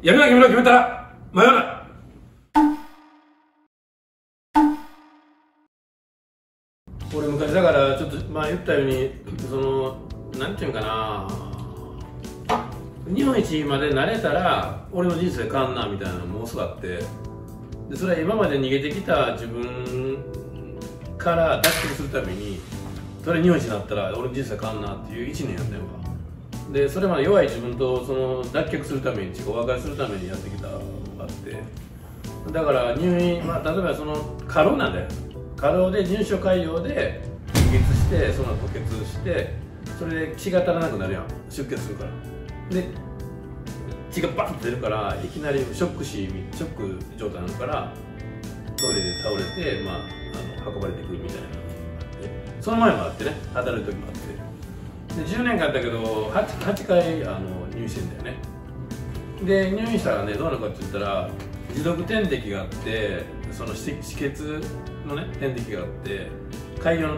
やめなきゃ決めたら迷わない。俺昔だからちょっとまあ言ったようにそのなんていうんかな、日本一までなれたら俺の人生変わんなみたいなのもすごくあって、でそれは今まで逃げてきた自分から脱出するためにそれ日本一になったら俺の人生変わんなっていう1年やったよ。でそれまで弱い自分とその脱却するためにお別れするためにやってきたのがあって、だから入院、まあ、例えばその過労なんだよ。過労で重症潰瘍で吐血して、その吐血してそれで血が足らなくなるやん、出血するから。で血がバンって出るからいきなりショック状態になるからトイレで倒れて、まあ、運ばれてくるみたいなのがあって、その前もあってね、働いた時もあって。で10年間だったけど 8回入院してんだよね。で入院したらねどうなるかって言ったら、持続点滴があって、その止血のね点滴があって、潰瘍の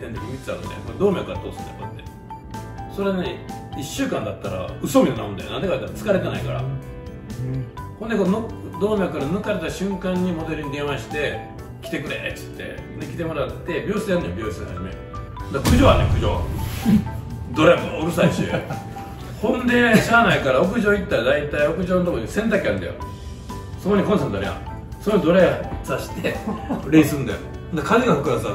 点滴3つあるんで、これ動脈から通すんだよこうやって。それね1週間だったら嘘みたいになるんだよ。なんでかって言ったら疲れてないから、ほんでこの動脈から抜かれた瞬間にモデルに電話して「来てくれ」っつってで来てもらって、病室やるのよ。病室始めだから苦情はね、苦情どれもうるさいしほんでしゃあないから屋上行ったら大体屋上のとこに洗濯機あるんだよ。そこにコンセントあるやん、それをドライヤーさして冷すんだよ。で風が吹くからさ、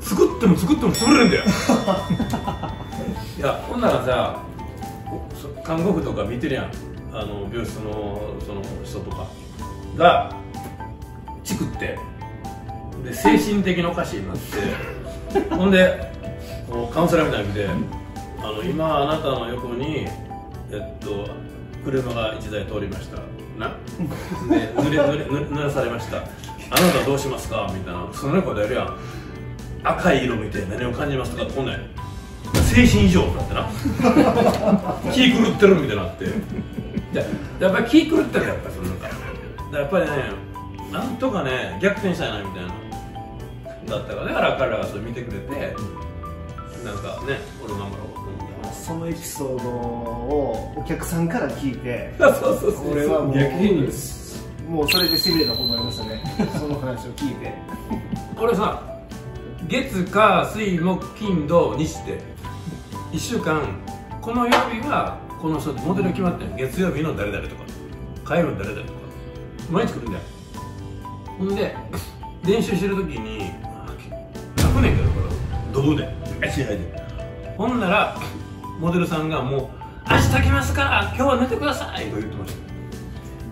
作っても作っても潰れるんだよいやほんならさ、看護婦とか見てるやん、病室のその人とかがチクって、で精神的におかしいなってほんでカウンセラーみたいに見て、今あなたの横に、車が1台通りましたなで濡らされました、あなたはどうしますかみたいな、その猫でやるやん。赤い色見て何を感じますとか来ない、精神異常だってな気狂ってるみたいになってやっぱり気狂ってる、やっぱりそのなんかやっぱりね、なんとかね逆転したいなみたいなだったから、だから彼らがそれ見てくれて。なんかね、俺頑張ろう。そのエピソードをお客さんから聞いて俺はもう逆にもうそれでしびれたことありましたねその話を聞いて俺さ月火水木金土日って1週間この曜日がこの人モデル決まってる、月曜日の誰々とか火曜日の誰々とか毎日来るんだよ。ほんで練習してる時に100年からドブで試合で、ほんならモデルさんがもう「明日来ますから今日は寝てください」と言ってまし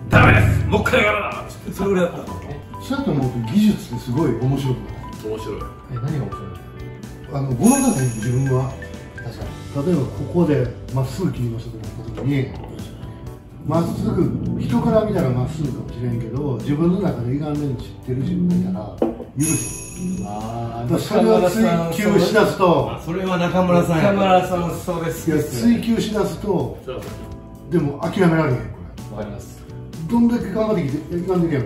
た。ダメですもう一回やろうなっつって、それぐらいだったの。そうやと思うと技術ってすごい面白くない？面白い。え、何が面白い？ご覧になって自分は確かに例えばここでまっすぐ切りましたと思った時に、まっすぐ人から見たらまっすぐかもしれんけど、自分の中で歪んで知ってる自分だから許せ。それは追求しだすと、それは中村さん、中村さんそうです。いや追求しだすと、でも諦められへん。わかります。どんだけ頑張ってきて歪んでるやんみたいな。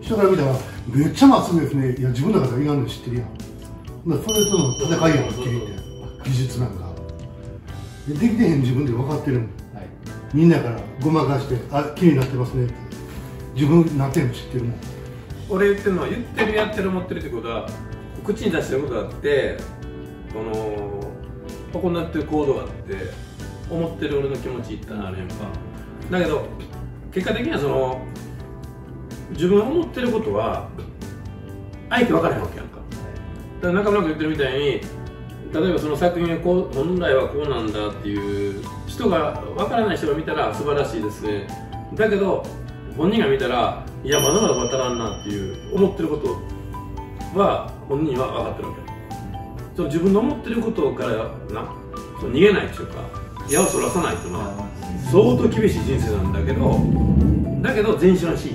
人から見たらめっちゃまっすぐですね。いや自分だから歪んでる知ってるやん。それとの戦いやんって言って、技術なんかできてへん自分で分かってるもん。みんなからごまかしてあ綺麗になってますねって、自分なってるの知ってるもん。俺言ってるのは言ってるやってる思ってるってことは口に出してることがあって、こんなってる行動があって思ってる俺の気持ちいったなあれやんか。だけど結果的にはその自分思ってることは相手分からへんわけやんか。だから中村君言ってるみたいに、例えばその作品がこう本来はこうなんだっていう人が分からない人が見たら素晴らしいですね。だけど本人が見たらいやまだまだ渡らんなっていう思ってることは本人は分かってるわけ、その自分の思ってることからな逃げないっていうか矢をそらさないっていうのは相当厳しい人生なんだけど、全身は C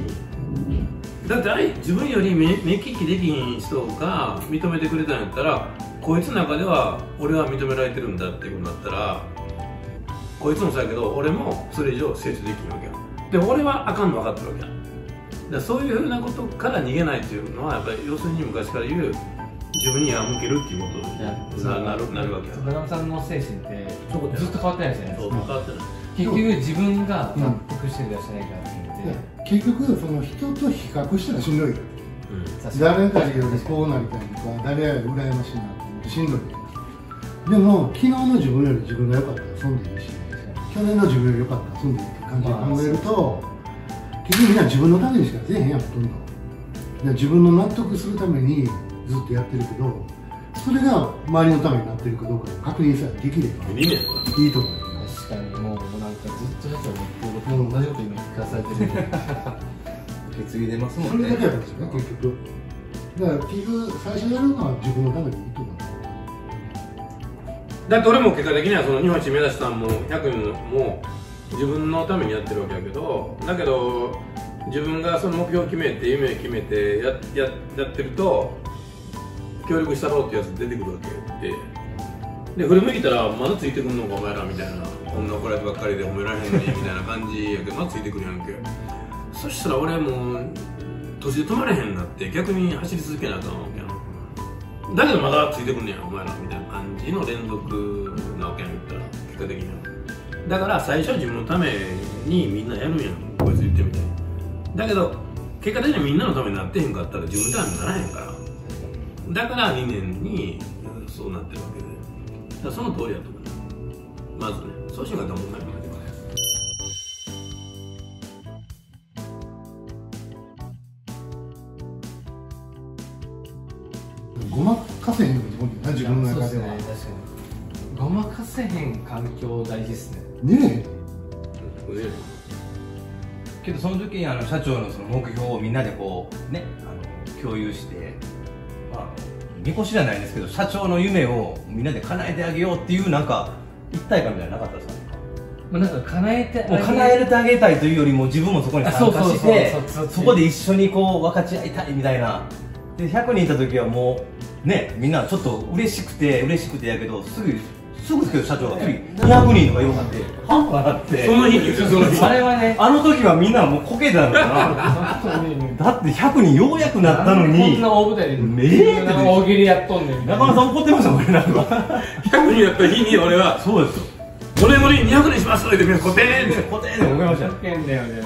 だって、あれ自分より目利きできん人が認めてくれたんやったら、こいつの中では俺は認められてるんだっていうことになったら、こいつもそうやけど俺もそれ以上成長できんわけよ。でも俺はあかんの分かってるわけや。だそういうふうなことから逃げないっていうのはやっぱり要するに昔から言う自分には向けるっていうことになるわけや。村上さんの精神ってずっと変わってないですよね。そう変わってない。結局自分が納得して出してないからっていうので、結局その人と比較したらしんどい。誰々よりこうなりたいとか、誰々より羨ましいなと思ってしんどい。でも昨日の自分より自分が良かったら損でいいし、去年の自分より良かったら損でいいって感じで考えると、結局みんな自分のためにしかせえへんやん、ほとんど。自分の納得するためにずっとやってるけど、それが周りのためになってるかどうかの確認さえできればいいと思う。確かに、もうなんかずっとやつはもう同じこと今聞かされてるんで受け継いでますもんね。それだけなんですよね、結局。だから結局最初やるのは自分のためにいいと思う。だって俺も結果的にはその日本一目指したんも100人も自分のためにやってるわけやけど、だけど自分がその目標を決めて夢を決めてやってると協力したろうってやつ出てくるわけで、振り向いたらまだついてくんのかお前らみたいな、こんな怒られてばっかりで褒められへんのにみたいな感じやけどまだついてくるやんけ。そしたら俺もう途中で止まれへんなって逆に走り続けなあかんわけやん。だけどまだついてくんねやお前らみたいな感じの連続なわけやん、言ったら結果的には。だから最初は自分のためにみんなやるんやん、こいつ言ってみたい。だけど結果的にはみんなのためになってへんかったら自分のためにならへんから、だから2年にそうなってるわけで、だからその通りだと思う。まずね、そうしようかと思ったらまでもね。ごまかせへんのが自分の中では。そうですね、確かにごまかせへん環境大事ですね。ねえ、けどその時に社長のその目標をみんなでこうね、共有して、まあ、みこしじゃないですけど社長の夢をみんなで叶えてあげようっていう、なんか一体感みたいなのなかったですか？なんか叶えてあげたいというよりも自分もそこに参加してそこで一緒にこう分かち合いたいみたいな。で100人いた時はもうね、みんなちょっと嬉しくてやけどすぐですけど社長が200人とか言うなって半端なって、その日にあれはね、あの時はみんなもうこけたのかな。だって100人ようやくなったのにこんな大舞台で大喜利やっとんねん。中村さん怒ってましたもんね、なんか100人やった日に俺はそうですよ、5年後に200人しますってみんなこてーんってこてーんって思いましたね。こけんだよね、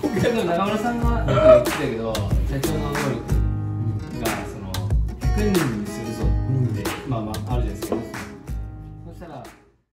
こけんの中村さんが言ってたけど、社長の能力がその100人